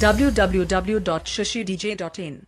www.shashidj.in